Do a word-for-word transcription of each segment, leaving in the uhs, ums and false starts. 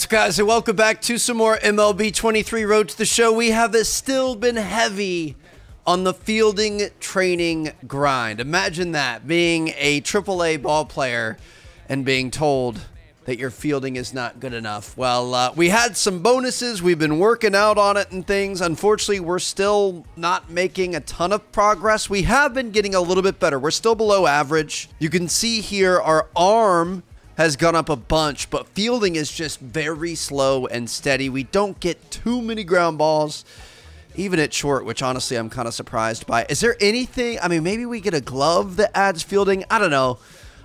What's up, guys, and welcome back to some more M L B twenty-three Road to the Show. We have still been heavy on the fielding training grind. Imagine that, being a triple A ball player and being told that your fielding is not good enough. Well, uh, we had some bonuses. We've been working out on it and things. Unfortunately, we're still not making a ton of progress. We have been getting a little bit better. We're still below average. You can see here our arm has gone up a bunch, but fielding is just very slow and steady. We don't get too many ground balls, even at short, which honestly I'm kind of surprised by. Is there anything? I mean, maybe we get a glove that adds fielding. I don't know.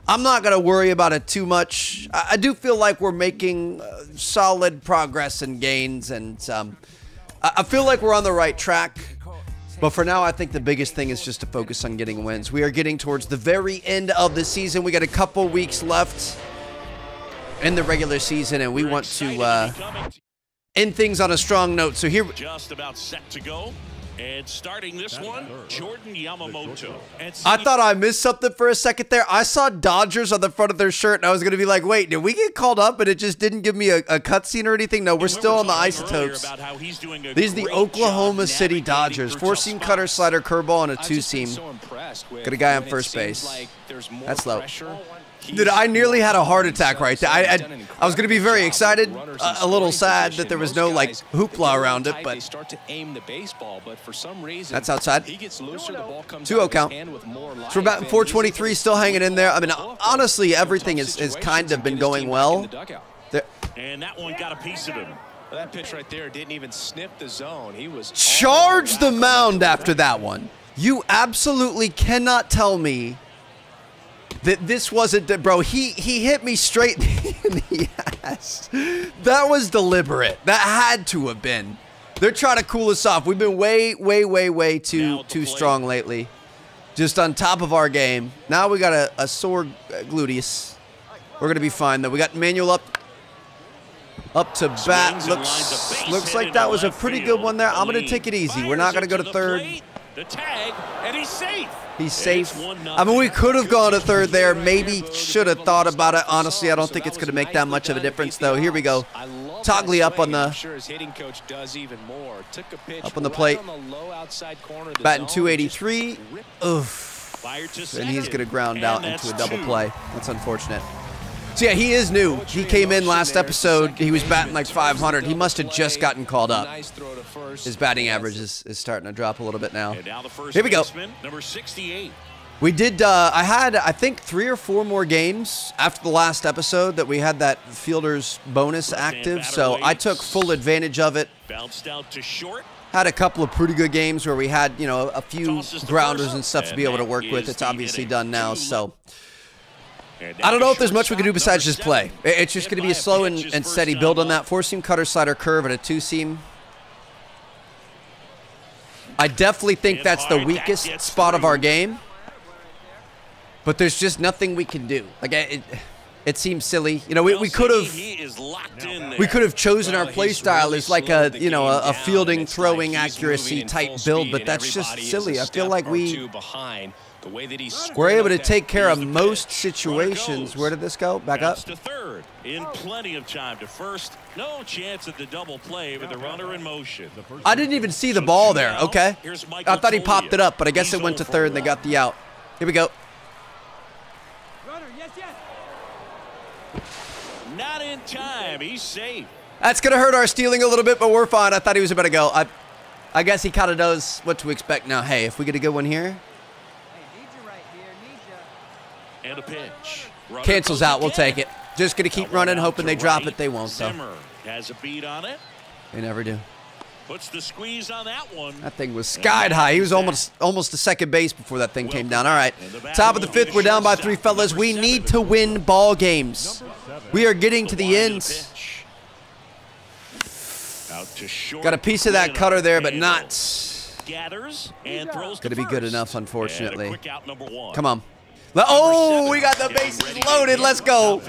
I'm not going to worry about it too much. I, I do feel like we're making uh, solid progress and gains, and um, I, I feel like we're on the right track. But for now, I think the biggest thing is just to focus on getting wins. We are getting towards the very end of the season. We got a couple weeks left in the regular season, and we want to uh, end things on a strong note. So here, just about set to go, and starting this one, Jordan Yamamoto. I thought I missed something for a second there. I saw Dodgers on the front of their shirt, and I was going to be like, "Wait, did we get called up?" And it just didn't give me a, a cutscene or anything. No, we're still on the Isotopes. These are the Oklahoma City Dodgers. Four-seam cutter, slider, curveball, and a two-seam. Got a guy on first base. That's low. Dude, I nearly had a heart attack right there. I, I, I was going to be very excited, a, a little sad that there was no, like, hoopla around it, but that's outside. two oh count. So we're batting four twenty-three, still hanging in there. I mean, honestly, everything is, is kind of been going well. And that one got a piece of him. That pitch right there didn't even snip the zone. He was charged the mound after that one. You absolutely cannot tell me that this wasn't, bro, he, he hit me straight in the ass. That was deliberate. That had to have been. They're trying to cool us off. We've been way, way, way, way too too strong lately. Just on top of our game. Now we got a, a sore gluteus. We're going to be fine, though. We got Manuel up, up to bat. Looks, looks like that was a pretty good one there. I'm going to take it easy. We're not going to go to third. The tag, and he's safe. He's safe. I mean, we could have gone to third there. Maybe should have thought about it. Honestly, I don't think it's going to make that much of a difference, though. Here we go. Togley up on the up on the plate. Batting two eighty-three. Oof. And he's going to ground out into a double play. That's unfortunate. So yeah, he is new. He came in last episode. He was batting like five hundred. He must have just gotten called up. His batting average is, is starting to drop a little bit now. Here we go. We did, uh, I had, I think, three or four more games after the last episode that we had that fielder's bonus active. So I took full advantage of it. Bounced out to short. Had a couple of pretty good games where we had, you know, a few grounders and stuff to be able to work with. It's obviously done now, so I don't know if there's much we can do besides just play. It's just going to be a slow and, and steady build on that. Four-seam cutter, slider, curve, and a two-seam. I definitely think that's the weakest spot of our game. But there's just nothing we can do. Like, it, it seems silly. You know, we, we could have we could have chosen our play style as like a, you know, a, a fielding, throwing, accuracy type build. But that's just silly. I feel like we... The way that he's we're able to take care of most situations. Where did this go? Back up. To third in plenty of time to first. No chance at the double play with the runner in motion. I didn't even see the ball there. Okay. I thought he popped it up, but I guess it went to third and they got the out. Here we go. Runner, yes, yes. Not in time. He's safe. That's going to hurt our stealing a little bit, but we're fine. I thought he was about to go. I, I guess he kind of knows what to expect now. Hey, if we get a good one here. And a pitch. Cancels out. We'll take it. Just going to keep running, hoping they drop it. They won't, though. Has a beat on it. They never do. Puts the squeeze on that one. That thing was skied high. He was almost almost to second base before that thing came down. All right. Top of the fifth. We're down by three, fellas. We need to win ball games. We are getting to the ends. Got a piece of that cutter there, but not going to be good enough, unfortunately. Come on. Oh, we got the bases loaded. Let's go.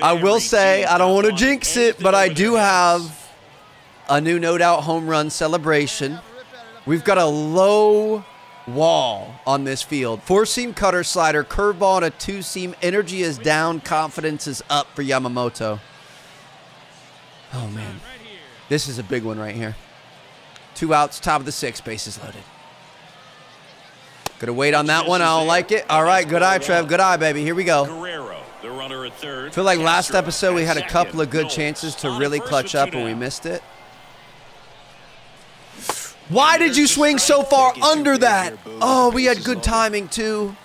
I will say, I don't want to jinx it, but I do have a new no-doubt home run celebration. We've got a low wall on this field. Four-seam cutter, slider, curveball, and a two-seam. Energy is down. Confidence is up for Yamamoto. Oh, man. This is a big one right here. Two outs, top of the sixth, bases loaded. Gonna wait on that one. I don't like it. All right, good eye, Trev. Good eye, baby. Here we go. Guerrero, the runner at third. I feel like last episode we had a couple of good chances to really clutch up, and we missed it. Why did you swing so far under that? Oh, we had good timing, too.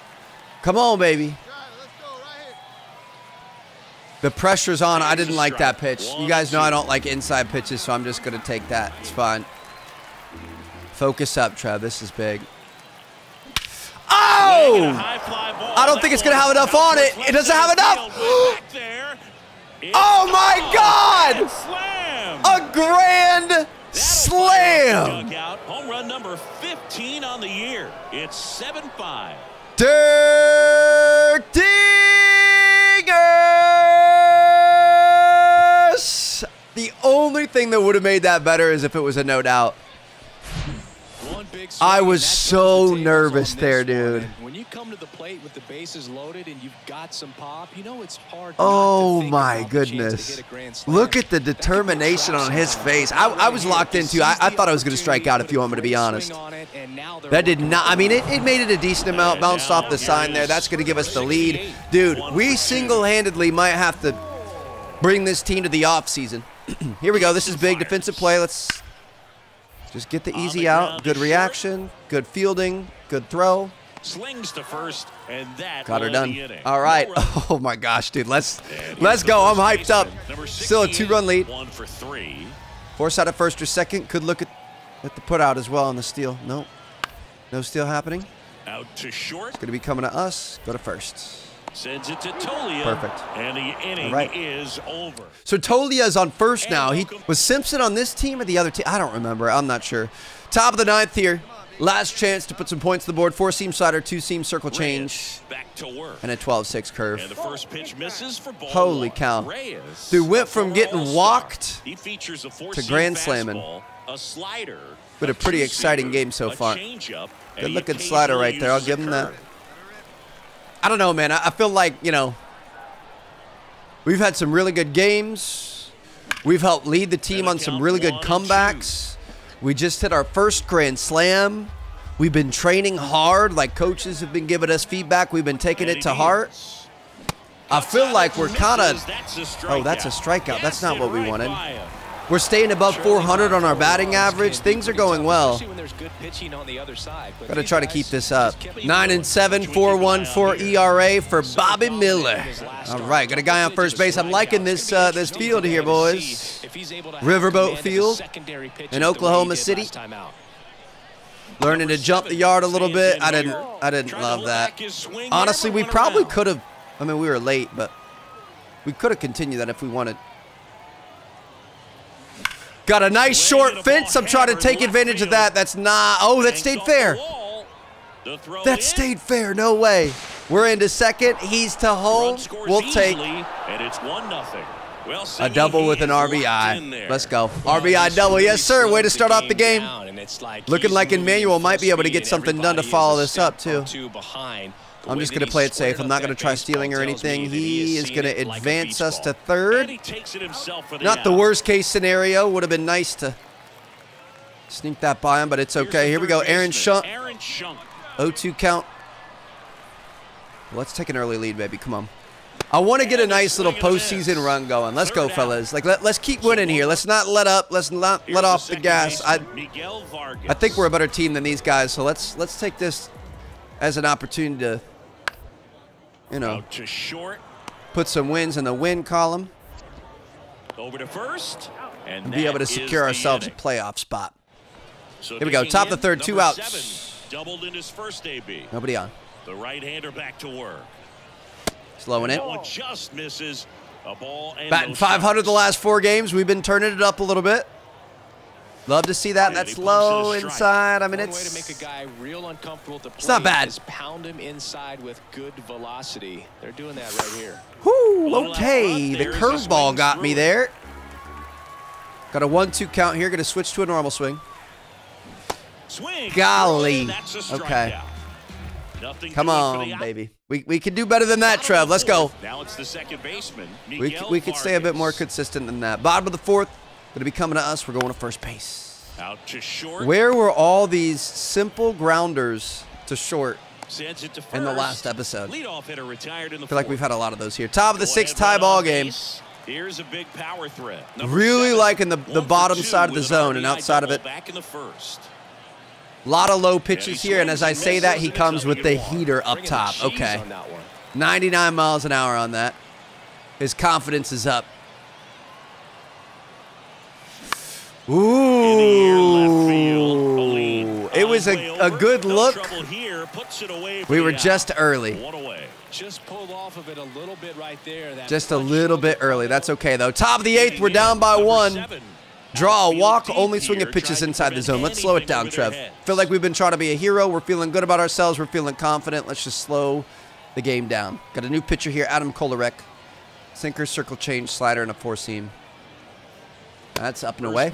Come on, baby. The pressure's on. I didn't like that pitch. You guys know I don't like inside pitches, so I'm just going to take that. It's fine. Focus up, Trev. This is big. Oh! I don't think it's going to have enough on it. It doesn't have enough. Oh, my God! A grand slam! Home run number fifteen on the year. It's seven five. Dirk Diggers! The only thing that would have made that better is if it was a no doubt. I was so nervous there, dude. When you come to the plate with the bases loaded and you've got some pop, you know it's hard. Oh my goodness. Look at the determination on his face. I, I was locked into. I, I thought I was going to strike out, if you want me to be honest. That did not. I mean, it, it made it a decent amount. Bounced off the sign there. That's going to give us the lead. Dude, we single-handedly might have to bring this team to the offseason. Here we go. This is big defensive play. Let's... just get the easy out. Good reaction. Good fielding. Good throw. Slings to first, and that got her done. All right. Oh my gosh, dude. Let's let's go. I'm hyped up. Still a two-run lead. One for three. Force out at first or second. Could look at at the put out as well on the steal. No, no steal happening. Out to short. It's gonna be coming to us. Go to first. Sends it to Tolia. Perfect. And the inning right. is over. So Tolia's on first now. He was Simpson on this team or the other team? I don't remember. I'm not sure. Top of the ninth here. Last chance to put some points to the board. Four seam slider, two seam circle change, back to work, and a twelve six curve. And the first pitch misses for ball. Holy cow! Reyes, dude, went from getting walked he features a to grand slamming. A slider. But a pretty exciting game so far. Good looking slider right there. I'll give him that. I don't know, man. I feel like, you know, we've had some really good games. We've helped lead the team on some really good comebacks. We just hit our first grand slam. We've been training hard. Like, coaches have been giving us feedback. We've been taking it to heart. I feel like we're kind of... oh, that's a strikeout. That's not what we wanted. We're staying above four hundred on our batting average. Things are going well. Gotta try to keep this up. nine and seven, four one four E R A for Bobby Miller. All right, got a guy on first base. I'm liking this uh, this field here, boys. Riverboat field in Oklahoma City. Learning to jump the yard a little bit. I didn't. I didn't love that. Honestly, we probably could have. I mean, we were late, but we could have continued that if we wanted. Got a nice short fence. I'm trying to take advantage of that. That's not... oh, that stayed fair. That stayed fair. No way. We're into second. He's to home. We'll take a double with an R B I. Let's go. R B I double. Yes, sir. Way to start off the game. Looking like Emmanuel might be able to get something done to follow this up, too. I'm just going to play it safe. I'm not going to try stealing or anything. He is going to advance us to third. Not the worst case scenario. Would have been nice to sneak that by him, but it's okay. Here we go. Aaron Shunk. oh two count. Let's take an early lead, baby. Come on. I want to get a nice little postseason run going. Let's go, fellas. Like, let, let's keep winning here. Let's not let up. Let's not let off the gas. I, I think we're a better team than these guys, so let's let's take this as an opportunity to... you know, to short. Put some wins in the win column. Over to first, and, and be able to secure ourselves a playoff spot. So here we go. Top of the third, two outs. Seven, doubled in his first A B. Nobody on. The right-hander back to work. Slowing it. Oh, just misses a ball. And batting five hundred the last four games. We've been turning it up a little bit. Love to see that. That's low inside. I mean, it's way to make a guy real uncomfortable to play. It's not bad. Is pound him inside with good velocity. They're doing that right here. Whoo, okay. The curveball got me there. Got a one two count here. Going to switch to a normal swing. Swing. Golly. Okay. Come on, baby. We we can do better than that, Trev. Let's go. Now it's the second baseman. We we could stay a bit more consistent than that. Bottom of the fourth. Going to be coming to us. We're going to first base. Out to short. Where were all these simple grounders to short Sends it to first. In the last episode? Leadoff hitter retired in the I feel like we've had a lot of those here. Top of the sixth, tie ball game. Here's a big power threat. Number really seven, liking the, the bottom side of the zone and outside of it. Back in the first. A lot of low pitches yeah, here, and as I say that, he comes with the heater up top. Okay. ninety-nine miles an hour on that. His confidence is up. Ooh. It was a, a good look. We were just early. Just pulled off of it a little bit right there. That just a little bit early. That's okay, though. Top of the eighth. We're down by one. Draw a walk. Only swing at pitches inside the zone. Let's slow it down, Trev. Feel like we've been trying to be a hero. We're feeling good about ourselves. We're feeling confident. Let's just slow the game down. Got a new pitcher here, Adam Kolarek. Sinker, circle change, slider, and a four-seam. That's up and away.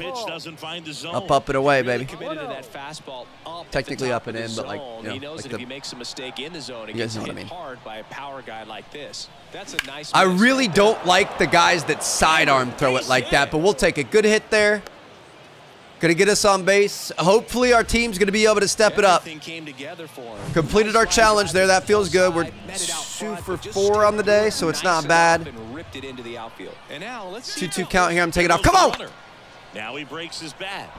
Up, up, and away, baby. Technically up and in, but like, you know, like the, you guys know what I mean. I really don't like the guys that sidearm throw it like that, but we'll take a good hit there. Gonna get us on base. Hopefully our team's gonna be able to step it up. Completed our challenge there. That feels good. We're two for four on the day, so it's not bad. two two count here. I'm taking off. Come on! Now he breaks his bat.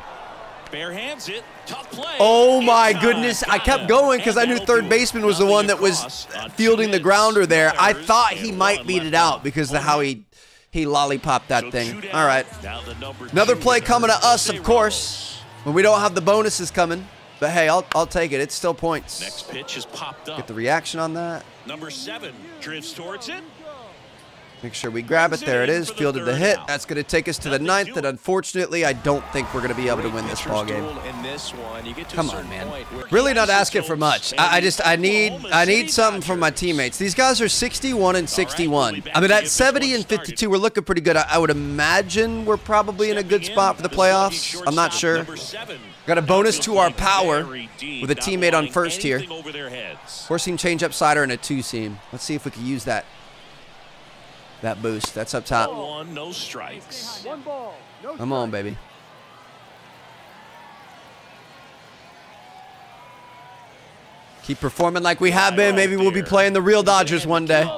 Bare hands it. Tough play. Oh my goodness! I kept going because I knew third baseman was the one that was fielding the grounder there. I thought he might beat it out because of how he. He lollipopped that thing. All right. Another play coming to us, of course, when we don't have the bonuses coming. But hey, I'll, I'll take it. It's still points. Next pitch is popped up. Get the reaction on that. Number seven drifts towards it. Make sure we grab it. There it is. Fielded the hit. That's going to take us to the ninth. And unfortunately, I don't think we're going to be able to win this ballgame. Come on, man. Really not asking for much. I, I just, I need, I need something from my teammates. These guys are sixty-one and sixty-one. I mean, at seventy and fifty-two, we're looking pretty good. I, I would imagine we're probably in a good spot for the playoffs. I'm not sure. Got a bonus to our power with a teammate on first here. Four-seam changeup, slider, and a two-seam. Let's see if we can use that. That boost. That's up top. One, no strikes. One ball, no Come on, baby. Keep performing like we have been. Maybe we'll be playing the real Dodgers one day.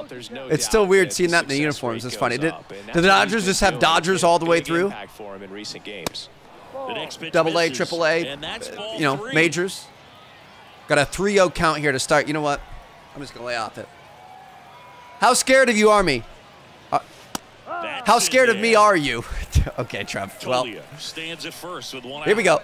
It's still weird seeing that in the uniforms. It's funny. Did, did the Dodgers just have Dodgers all the way through? Double A, triple A, you know, majors. Got a three oh count here to start. You know what? I'm just going to lay off it. How scared of you are me? How scared of me are you? Okay, Trev. Well, stands at first with one out. Here we go.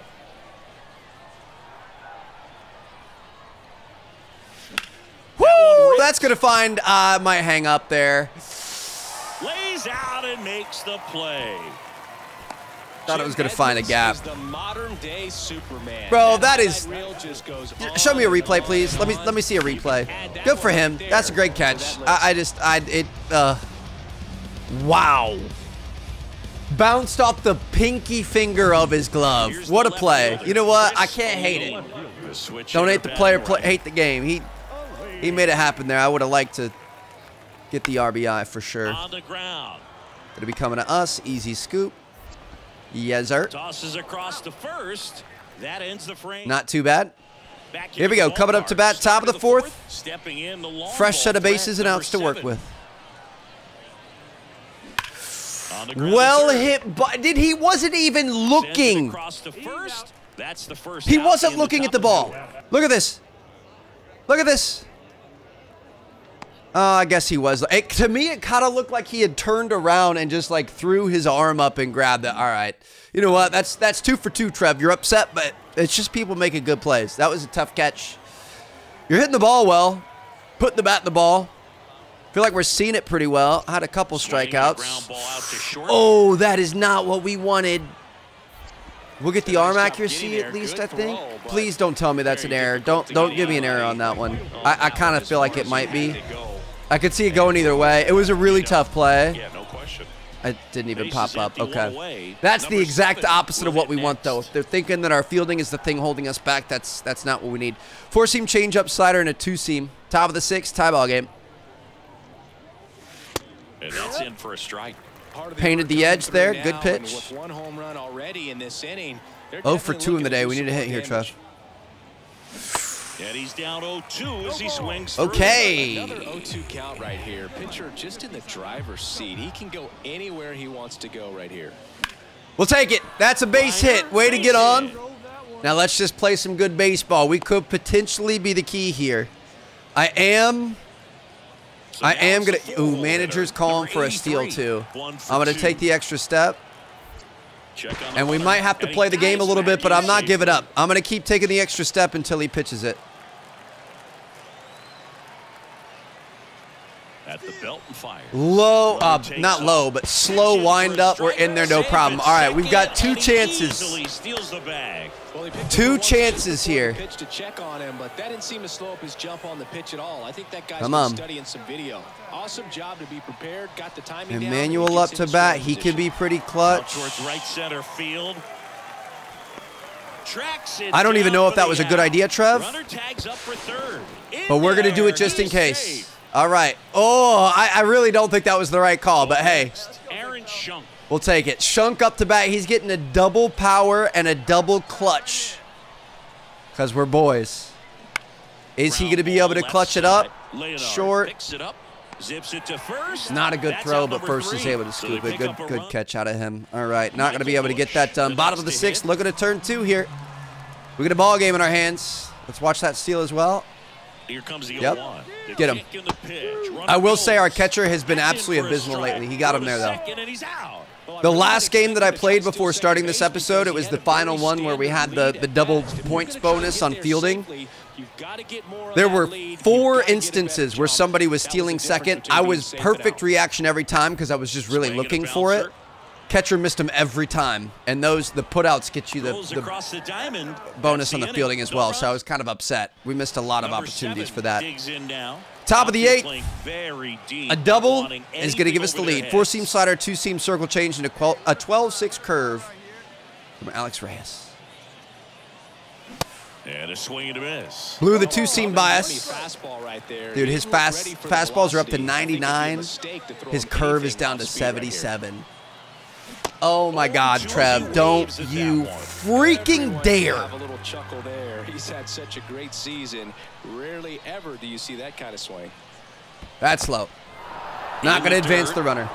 Woo! That's gonna find uh, my hang up there. Lays out and makes the play. Thought it was gonna find a gap. Bro, that is. Show me a replay, please. Let me let me see a replay. Good for him. That's a great catch. I, I just I it. Uh, Wow. Bounced off the pinky finger of his glove. What a play. You know what? I can't hate it. Don't hate the player, play, hate the game. He he made it happen there. I would have liked to get the R B I for sure. It'll be coming to us. Easy scoop. Yes, sir. Tosses across the first. That ends the frame. Not too bad. Here we go. Coming up to bat. Top of the fourth. Fresh set of bases and outs to work with. Well hit, but did he wasn't even looking. He wasn't looking at the ball. Look at this. Look at this. Uh, I guess he was. It, to me, it kind of looked like he had turned around and just like threw his arm up and grabbed it. All right. You know what? That's that's two for two, Trev. You're upset, but it's just people making good plays. That was a tough catch. You're hitting the ball well, putting the bat in the ball. Feel like we're seeing it pretty well. I had a couple strikeouts. Oh, that is not what we wanted. We'll get the arm accuracy at least, I think. Please don't tell me that's an error. Don't don't give me an error on that one. I, I kind of feel like it might be. I could see it going either way. It was a really tough play. Yeah, no question. It didn't even pop up. Okay. That's the exact opposite of what we want, though. If they're thinking that our fielding is the thing holding us back, that's that's not what we need. Four-seam changeup, slider, and a two-seam. Top of the sixth, tie ball game. And that's in for a strike. Painted the edge there. Good pitch. oh for two in the day. We need a hit here, Trev. And he's down oh two as he swings. Okay. Another oh two count right here. Pitcher just in the driver's seat. He can go anywhere he wants to go right here. We'll take it. That's a base hit. Way to get on. Now let's just play some good baseball. We could potentially be the key here. I am. I am gonna. Ooh, manager's calling for a steal too. I'm gonna take the extra step. And we might have to play the game a little bit, but I'm not giving up. I'm going to keep taking the extra step until he pitches it. At the belt and fire. Low, uh, not low, but slow wind up. We're in there, no problem. All right, we've got two chances. Two chances here. Come on. Emmanuel up to bat. He could be pretty clutch. I don't even know if that was a good idea, Trev. But we're going to do it just in case. All right. Oh, I, I really don't think that was the right call, but hey, we'll take it. Shunk up to bat. He's getting a double power and a double clutch because we're boys. Is he going to be able to clutch it up? Short. Not a good throw, but first is able to scoop it. Good, good catch out of him. All right. Not going to be able to get that done. Bottom of the sixth. Looking to turn two here. We got a ball game in our hands. Let's watch that steal as well. Here comes the yep. oh one. Get him. I will say our catcher has been absolutely abysmal lately. He got him there, though. The last game that I played before starting this episode, it was the final one where we had the, the double points bonus on fielding. There were four instances where somebody was stealing second. I was perfect reaction every time because I was just really looking for it. Catcher missed him every time, and those the putouts get you the, the bonus on the fielding as well. So I was kind of upset. We missed a lot of opportunities for that. Top of the eighth, a double is going to give us the lead. Four seam slider, two seam circle change, and a twelve six curve from Alex Reyes. And a swing and a miss. Blew the two-seam bias. Dude, his fast fastballs are up to ninety-nine. His curve is down to seventy-seven. Oh my God, Trev, don't you freaking dare. Have a little chuckle there. He's had such a great season. Rarely ever do you see that kind of swing. That's slow. Not going to advance the runner.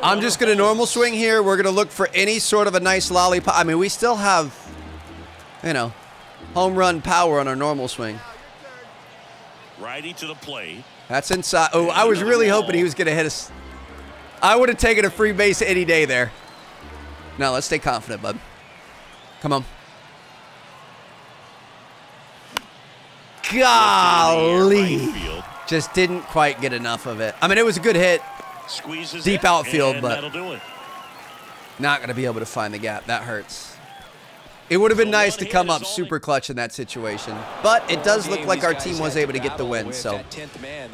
I'm just going to normal swing here. We're going to look for any sort of a nice lollipop. I mean, we still have, you know, home run power on our normal swing. Righty to the plate. That's inside. Oh, I was really hoping he was going to hit us. I would have taken a free base any day there. No, let's stay confident, bud. Come on. Golly. Just didn't quite get enough of it. I mean, it was a good hit. Deep outfield, but not going to be able to find the gap. That hurts. It would have been nice to come up super clutch in that situation. But it does look like our team was able to get the win. So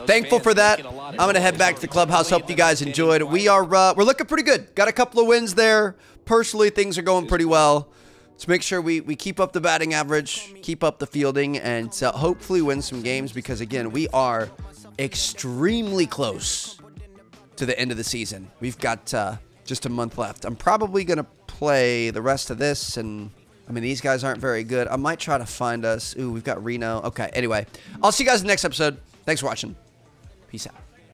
thankful for that. I'm going to head back to the clubhouse. Hope you guys enjoyed. We are, uh, we're looking pretty good. Got a couple of wins there. Personally, things are going pretty well. Let's make sure we, we keep up the batting average, keep up the fielding, and uh, hopefully win some games because, again, we are extremely close to the end of the season. We've got uh, just a month left. I'm probably going to play the rest of this and... I mean, these guys aren't very good. I might try to find us. Ooh, we've got Reno. Okay, anyway. I'll see you guys in the next episode. Thanks for watching. Peace out.